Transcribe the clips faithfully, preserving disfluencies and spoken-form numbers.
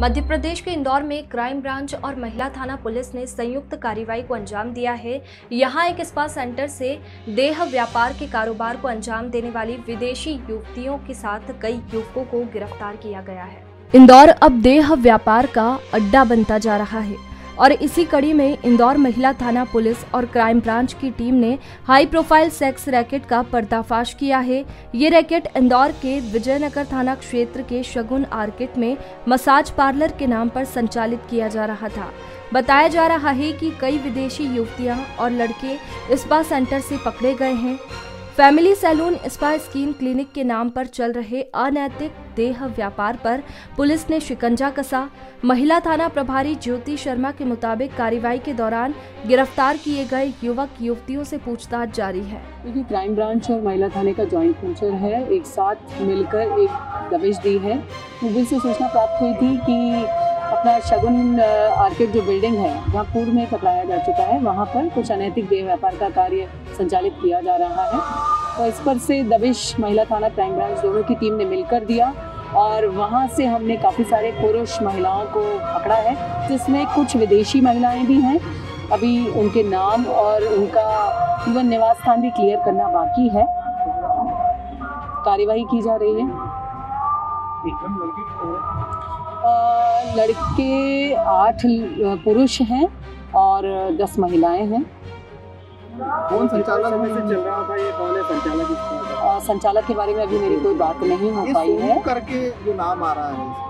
मध्य प्रदेश के इंदौर में crime branch और महिला थाना पुलिस ने संयुक्त कार्रवाई को अंजाम दिया है। यहां एक स्पा सेंटर से देह व्यापार के कारोबार को अंजाम देने वाली विदेशी युवतियों के साथ कई युवकों को गिरफ्तार किया गया है। इंदौर अब देह व्यापार का अड्डा बनता जा रहा है और इसी कड़ी में इंदौर महिला थाना पुलिस और क्राइम ब्रांच की टीम ने हाई प्रोफाइल सेक्स रैकेट का पर्दाफाश किया है। ये रैकेट इंदौर के विजयनगर थाना क्षेत्र के शगुन आर्केट में मसाज पार्लर के नाम पर संचालित किया जा रहा था। बताया जा रहा है कि कई विदेशी युवतियां और लड़के स्पा सेंटर से पकड़े गए हैं। Family salon spa skin clinic के नाम पर चल रहे अनैतिक देह व्यापार पर पुलिस ने शिकंजा कसा। महिला थाना प्रभारी ज्योति शर्मा के मुताबिक कार्रवाई के दौरान गिरफ्तार किए गए युवक युवतियों से पूछताछ जारी है। क्राइम ब्रांच और महिला थाने का जॉइंट वेंचर है, एक साथ मिलकर एक दबिश दी है। गूगल से सूचना प्राप्त हुई थी कि अपना शगुन आर्केट जो बिल्डिंग है जहाँ पूर्व में पकड़ाया जा चुका है, वहाँ पर कुछ अनैतिक देह व्यापार का कार्य संचालित किया जा रहा है। तो इस पर से दबिश महिला थाना क्राइम ब्रांच दोनों की टीम ने मिलकर दिया और वहाँ से हमने काफ़ी सारे पुरुष महिलाओं को पकड़ा है, जिसमें कुछ विदेशी महिलाएं भी हैं। अभी उनके नाम और उनका जीवन निवास स्थान भी क्लियर करना बाकी है। कार्यवाही की जा रही है। लड़के आठ पुरुष हैं और दस महिलाएं हैं। कौन संचालक में से चल रहा था, ये कौन है संचालक? संचालक के बारे में अभी मेरी कोई बात नहीं हो पाई है। करके जो नाम आ रहा है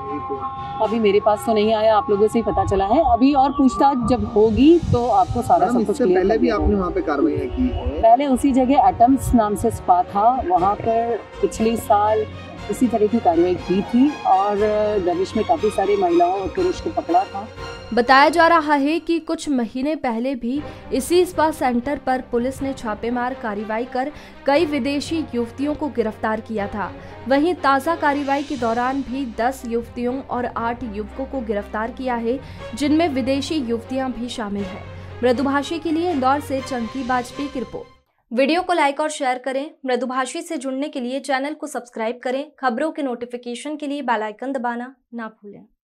अभी मेरे पास तो नहीं आया, आप लोगों से ही पता चला है। अभी और पूछताछ जब होगी तो आपको सारा सब कुछ। पहले भी आपने वहाँ पे कार्रवाई की है? पहले उसी जगह एटम्स नाम से स्पा था, वहाँ पर पिछले साल इसी तरह की कार्रवाई की थी और दबिश में काफी सारी महिलाओं और पुरुष को पकड़ा था। बताया जा रहा है कि कुछ महीने पहले भी इसी स्पा सेंटर पर पुलिस ने छापेमार कार्रवाई कर कई विदेशी युवतियों को गिरफ्तार किया था। वहीं ताज़ा कार्रवाई के दौरान भी दस युवतियों और आठ युवकों को गिरफ्तार किया है, जिनमें विदेशी युवतियां भी शामिल हैं। मृदुभाषी के लिए इंदौर से चंकी वाजपेयी की रिपोर्ट। वीडियो को लाइक और शेयर करें। मृदुभाषी से जुड़ने के लिए चैनल को सब्सक्राइब करें। खबरों के नोटिफिकेशन के लिए बेल आइकन दबाना ना भूलें।